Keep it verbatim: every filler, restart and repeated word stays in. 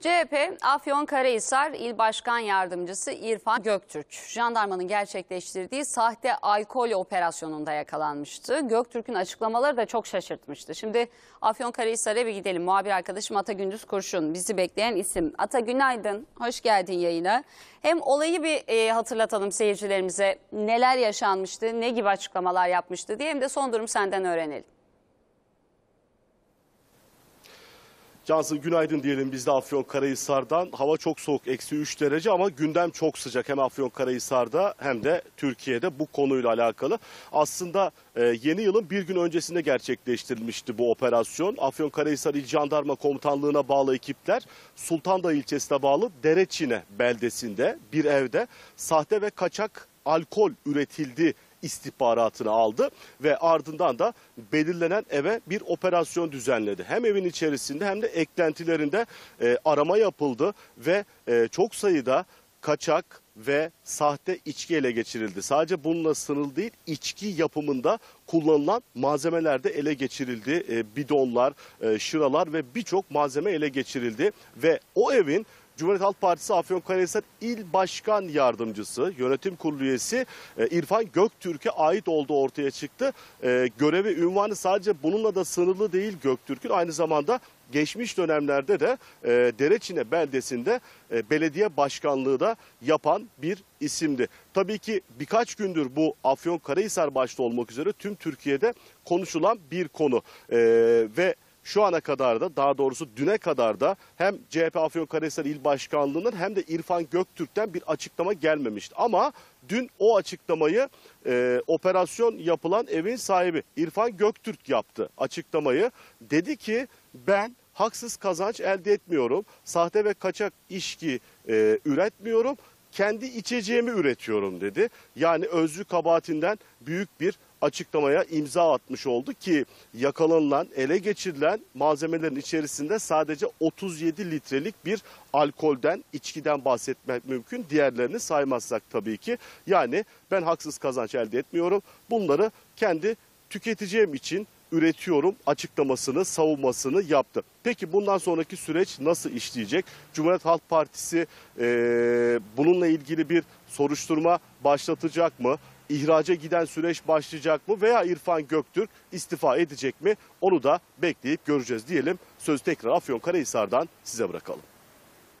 C H P, Afyonkarahisar İl Başkan Yardımcısı İrfan Göktürk, jandarmanın gerçekleştirdiği sahte alkol operasyonunda yakalanmıştı. Göktürk'ün açıklamaları da çok şaşırtmıştı. Şimdi Afyonkarahisar'a bir gidelim. Muhabir arkadaşım Ata Gündüz Kurşun, bizi bekleyen isim. Ata günaydın, hoş geldin yayına. Hem olayı bir e, hatırlatalım seyircilerimize, neler yaşanmıştı, ne gibi açıklamalar yapmıştı diye, hem de son durum senden öğrenelim. Cansu günaydın diyelim biz de Afyonkarahisar'dan. Hava çok soğuk, eksi üç derece, ama gündem çok sıcak. Hem Afyonkarahisar'da hem de Türkiye'de bu konuyla alakalı. Aslında yeni yılın bir gün öncesinde gerçekleştirilmişti bu operasyon. Afyonkarahisar İl Jandarma Komutanlığı'na bağlı ekipler Sultandağ ilçesine bağlı Dereçine beldesinde bir evde sahte ve kaçak alkol üretildi istihbaratını aldı ve ardından da belirlenen eve bir operasyon düzenledi. Hem evin içerisinde hem de eklentilerinde e, arama yapıldı ve e, çok sayıda kaçak ve sahte içki ele geçirildi. Sadece bununla sınırlı değil, içki yapımında kullanılan malzemeler de ele geçirildi. E, bidonlar, e, şıralar ve birçok malzeme ele geçirildi ve o evin Cumhuriyet Halk Partisi Afyonkarahisar İl Başkan Yardımcısı, Yönetim Kurulu üyesi İrfan Göktürk'e ait olduğu ortaya çıktı. Görevi, ünvanı sadece bununla da sınırlı değil Göktürk'ün. Aynı zamanda geçmiş dönemlerde de Dereçine beldesinde belediye başkanlığı da yapan bir isimdi. Tabii ki birkaç gündür bu Afyonkarahisar başta olmak üzere tüm Türkiye'de konuşulan bir konu ve şu ana kadar da, daha doğrusu düne kadar da hem C H P Afyonkarahisar İl Başkanlığı'nın hem de İrfan Göktürk'ten bir açıklama gelmemişti. Ama dün o açıklamayı e, operasyon yapılan evin sahibi İrfan Göktürk yaptı açıklamayı. Dedi ki ben haksız kazanç elde etmiyorum, sahte ve kaçak içki e, üretmiyorum, kendi içeceğimi üretiyorum dedi. Yani özlü kabahatinden büyük bir açıklamaya imza atmış oldu ki yakalanılan, ele geçirilen malzemelerin içerisinde sadece otuz yedi litrelik bir alkolden, içkiden bahsetmek mümkün. Diğerlerini saymazsak tabii ki. Yani ben haksız kazanç elde etmiyorum, bunları kendi tüketeceğim için üretiyorum açıklamasını, savunmasını yaptı. Peki bundan sonraki süreç nasıl işleyecek? Cumhuriyet Halk Partisi e, bununla ilgili bir soruşturma başlatacak mı? İhraca giden süreç başlayacak mı veya İrfan Göktürk istifa edecek mi? Onu da bekleyip göreceğiz diyelim. Sözü tekrar Afyonkarahisar'dan size bırakalım.